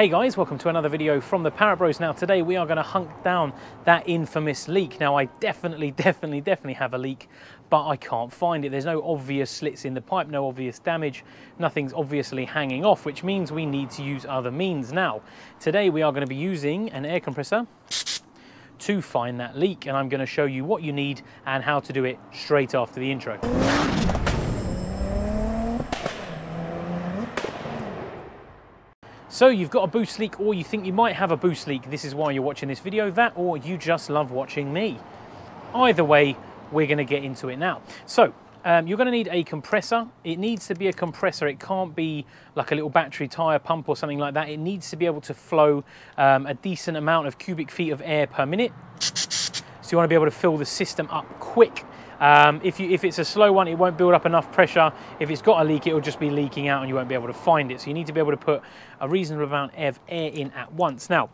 Hey guys, welcome to another video from the Parrot Bros. Now today we are going to hunt down that infamous leak. Now I definitely have a leak, but I can't find it. There's no obvious slits in the pipe, no obvious damage, nothing's obviously hanging off, which means we need to use other means. Now today we are going to be using an air compressor to find that leak, and I'm going to show you what you need and how to do it straight after the intro. So you've got a boost leak, or you think you might have a boost leak. This is why you're watching this video, that, or you just love watching me. Either way, we're going to get into it now. So you're going to need a compressor. It needs to be a compressor. It can't be like a little battery tire pump or something like that. It needs to be able to flow a decent amount of cubic feet of air per minute. So you want to be able to fill the system up quick. If it's a slow one, it won't build up enough pressure. If it's got a leak, it'll just be leaking out and you won't be able to find it. So you need to be able to put a reasonable amount of air in at once. Now,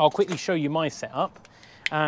I'll quickly show you my setup.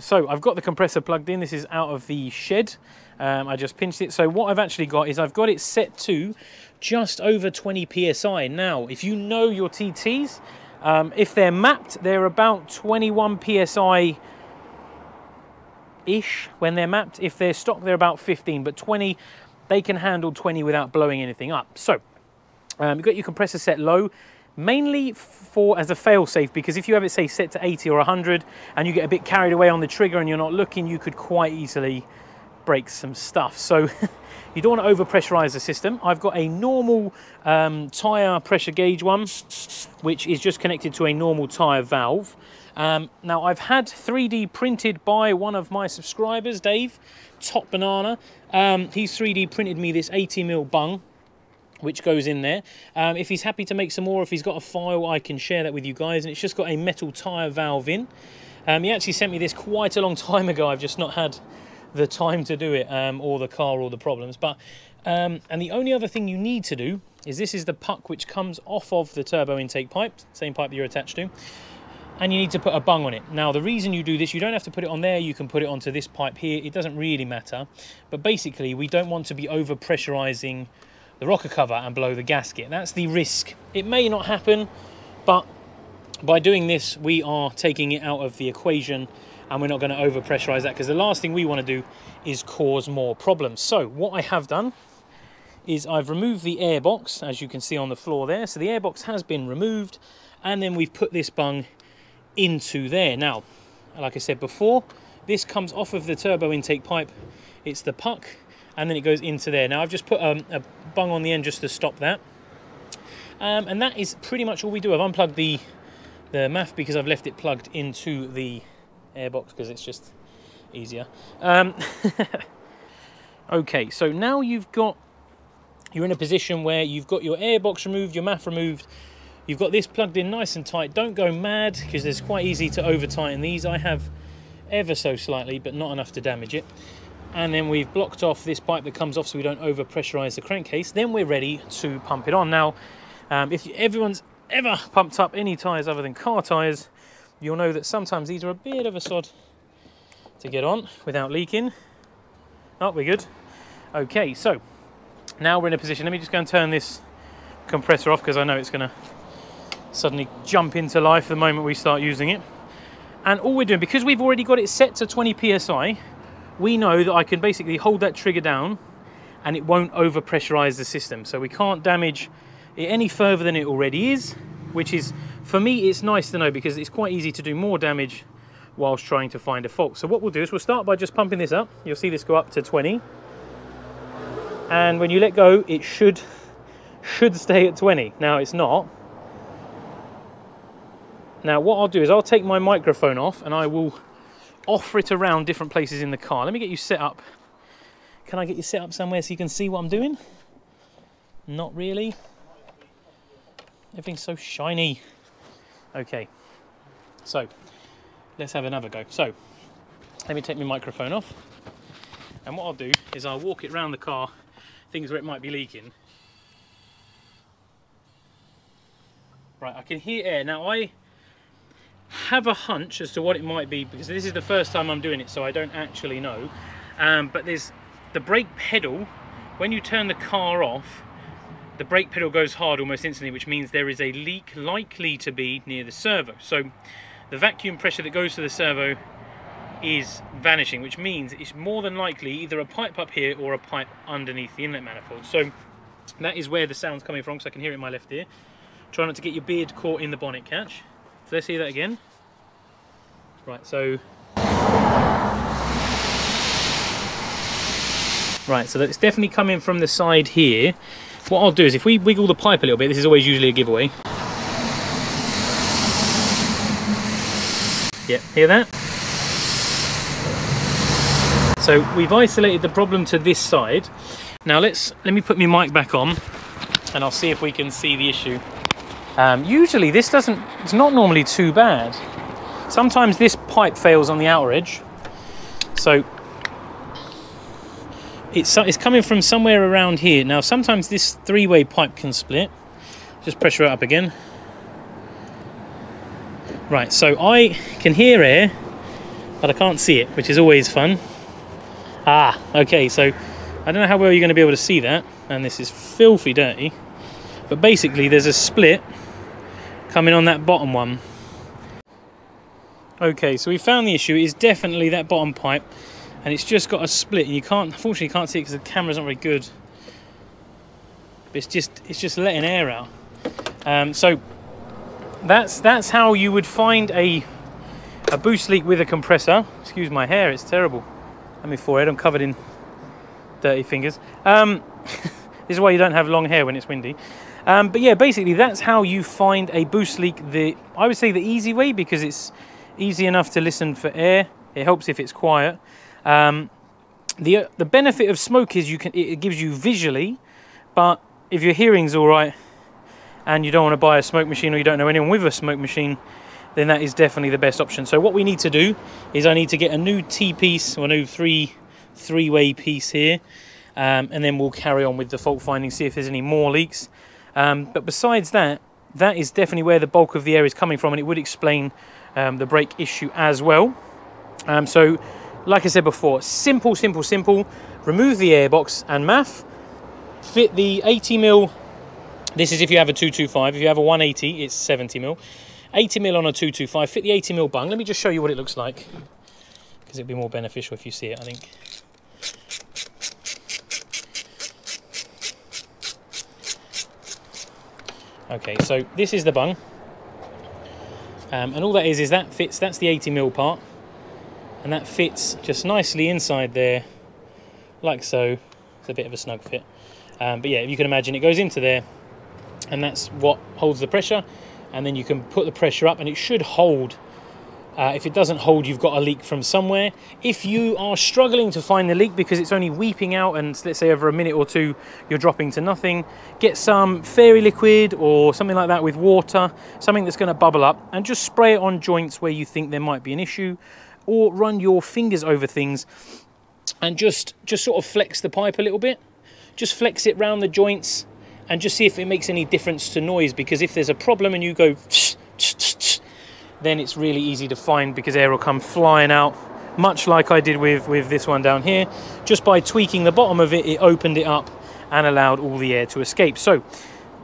So I've got the compressor plugged in. This is out of the shed. I just pinched it. So what I've actually got is I've got it set to just over 20 PSI. Now, if you know your TTs, if they're mapped, they're about 21 PSI ish when they're mapped. If they're stock, they're about 15, but 20, they can handle 20 without blowing anything up. So you've got your compressor set low, mainly for as a fail safe, because if you have it say set to 80 or 100 and you get a bit carried away on the trigger and you're not looking, you could quite easily break some stuff. So you don't want to overpressurize the system. I've got a normal tire pressure gauge one, which is just connected to a normal tire valve. Now I've had 3D printed by one of my subscribers, Dave, Top Banana. He's 3D printed me this 80mm bung, which goes in there. If he's happy to make some more, if he's got a file, I can share that with you guys. And it's just got a metal tire valve in. He actually sent me this quite a long time ago. I've just not had the time to do it, or the car, or the problems. But and the only other thing you need to do is, this is the puck which comes off of the turbo intake pipe, same pipe that you're attached to, and you need to put a bung on it. Now the reason you do this, you don't have to put it on there, you can put it onto this pipe here, it doesn't really matter, but basically we don't want to be over pressurizing the rocker cover and blow the gasket. That's the risk. It may not happen, but by doing this we are taking it out of the equation and we're not going to over pressurize that, because the last thing we want to do is cause more problems. So what I have done is I've removed the air box, as you can see on the floor there. So the air box has been removed, and then we've put this bung into there. Now, like I said before, this comes off of the turbo intake pipe, it's the puck, and then it goes into there. Now I've just put a bung on the end just to stop that, and that is pretty much all we do. I've unplugged the MAF because I've left it plugged into the airbox because it's just easier. Okay, so now you're in a position where you've got your airbox removed, your MAF removed, you've got this plugged in nice and tight. Don't go mad, because there's quite easy to over tighten these. I have ever so slightly, but not enough to damage it. And then we've blocked off this pipe that comes off so we don't over pressurize the crankcase. Then we're ready to pump it on. Now if everyone's ever pumped up any tires other than car tires, you'll know that sometimes these are a bit of a sod to get on without leaking. Oh, we're good. Okay, so now we're in a position. Let me just go and turn this compressor off, because I know it's going to suddenly jump into life the moment we start using it. And all we're doing, because we've already got it set to 20 PSI, we know that I can basically hold that trigger down and it won't over pressurize the system. So we can't damage it any further than it already is, which is, for me, it's nice to know, because it's quite easy to do more damage whilst trying to find a fault. So what we'll do is we'll start by just pumping this up. You'll see this go up to 20. And when you let go, it should stay at 20. Now it's not. Now what I'll do is I'll take my microphone off and I will offer it around different places in the car. Let me get you set up. Can I get you set up somewhere so you can see what I'm doing? Not really. Everything's so shiny. Okay, so let's have another go. So let me take my microphone off, and what I'll do is I'll walk it around the car, things where it might be leaking. Right, I can hear air. Now I have a hunch as to what it might be, because this is the first time I'm doing it, so I don't actually know. But there's the brake pedal, when you turn the car off, the brake pedal goes hard almost instantly, which means there is a leak likely to be near the servo. So the vacuum pressure that goes to the servo is vanishing, which means it's more than likely either a pipe up here or a pipe underneath the inlet manifold. So that is where the sound's coming from, because I can hear it in my left ear. Try not to get your beard caught in the bonnet catch. So let's hear that again. Right, so... right, so that's definitely coming from the side here. What I'll do is, if we wiggle the pipe a little bit, this is always usually a giveaway. Yep, hear that? So we've isolated the problem to this side. Now let me put my mic back on, and I'll see if we can see the issue. Usually this doesn't, it's not normally too bad. Sometimes this pipe fails on the outer edge. So it's coming from somewhere around here. Now sometimes this three-way pipe can split. Just pressure it up again. Right, so I can hear air, but I can't see it, which is always fun. Ah, okay, so I don't know how well you're going to be able to see that, and this is filthy dirty, but basically there's a split coming on that bottom one. Okay, so we found the issue. It is definitely that bottom pipe, and it's just got a split, and you can't, unfortunately, you can't see it because the camera's not very good. But it's just letting air out. So that's how you would find a boost leak with a compressor. Excuse my hair, it's terrible. And my forehead, I'm covered in dirty fingers. This is why you don't have long hair when it's windy. But yeah, basically that's how you find a boost leak. I would say the easy way, because it's easy enough to listen for air. It helps if it's quiet. The benefit of smoke is it gives you visually, but if your hearing's all right and you don't want to buy a smoke machine, or you don't know anyone with a smoke machine, then that is definitely the best option. So what we need to do is I need to get a new T-piece, or a new three-way piece here, and then we'll carry on with the fault finding, see if there's any more leaks. But besides that, that is definitely where the bulk of the air is coming from, and it would explain the brake issue as well. So like I said before, simple. Remove the airbox and MAF, fit the 80mm. This is if you have a 225. If you have a 180, it's 70mm. 80mm on a 225, fit the 80mm bung. Let me just show you what it looks like, because it'd be more beneficial if you see it, I think. Okay, so this is the bung, and all that is that fits, that's the 80mm part, and that fits just nicely inside there, like so. It's a bit of a snug fit, but yeah, you can imagine it goes into there, and that's what holds the pressure, and then you can put the pressure up, and it should hold. If it doesn't hold, you've got a leak from somewhere. If you are struggling to find the leak because it's only weeping out, and let's say over a minute or two you're dropping to nothing, get some fairy liquid or something like that with water, something that's going to bubble up, and just spray it on joints where you think there might be an issue, or run your fingers over things and just sort of flex the pipe a little bit. Just flex it round the joints and just see if it makes any difference to noise, because if there's a problem and you go tsh, tsh, tsh, tsh, then it's really easy to find, because air will come flying out, much like I did with this one down here. Just by tweaking the bottom of it, it opened it up and allowed all the air to escape. So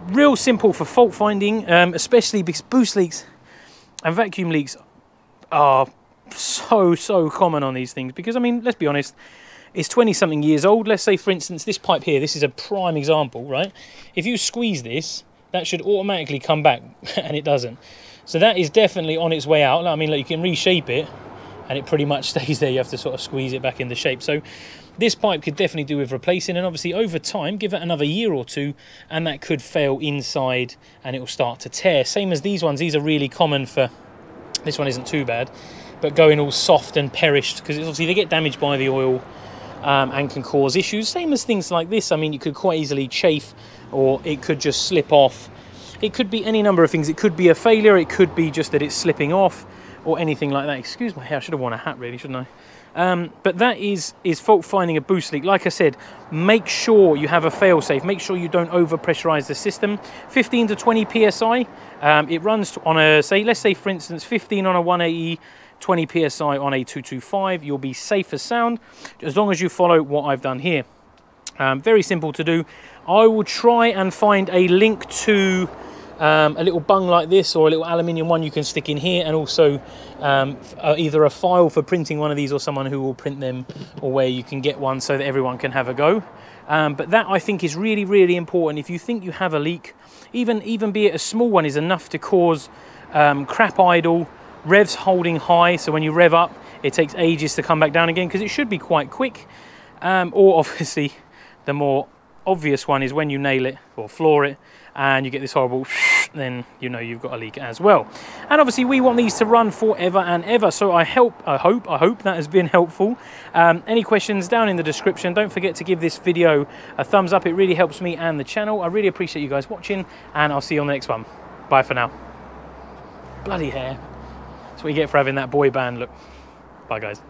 real simple for fault finding, especially because boost leaks and vacuum leaks are so common on these things, because I mean, let's be honest, it's 20 something years old. Let's say, for instance, this pipe here, this is a prime example, right? If you squeeze this, that should automatically come back, and it doesn't. So that is definitely on its way out. I mean, like, you can reshape it and it pretty much stays there. You have to sort of squeeze it back into shape. So this pipe could definitely do with replacing, and obviously over time, give it another year or two and that could fail inside and it will start to tear. Same as these ones. These are really common for, this one isn't too bad, but going all soft and perished, because obviously they get damaged by the oil and can cause issues. Same as things like this. I mean, you could quite easily chafe, or it could just slip off. It could be any number of things. It could be a failure, it could be just that it's slipping off, or anything like that. Excuse my hair, I should have worn a hat really, shouldn't I? But that is fault finding a boost leak. Like I said, make sure you have a fail-safe. Make sure you don't over-pressurize the system. 15 to 20 PSI, it runs on a, say, let's say for instance, 15 on a 1AE, 20 PSI on a 225. You'll be safe as sound, as long as you follow what I've done here. Very simple to do. I will try and find a link to a little bung like this, or a little aluminium one you can stick in here, and also either a file for printing one of these, or someone who will print them, or where you can get one so that everyone can have a go. But that I think is really, really important. If you think you have a leak, even be it a small one, is enough to cause crap idle, revs holding high, so when you rev up it takes ages to come back down again, because it should be quite quick. Or obviously the more obvious one is when you nail it or floor it and you get this horrible then you know you've got a leak as well. And obviously we want these to run forever and ever, so I hope that has been helpful. Any questions down in the description. Don't forget to give this video a thumbs up. It really helps me and the channel. I really appreciate you guys watching, and I'll see you on the next one. Bye for now. Bloody hair, that's what you get for having that boy band look. Bye guys.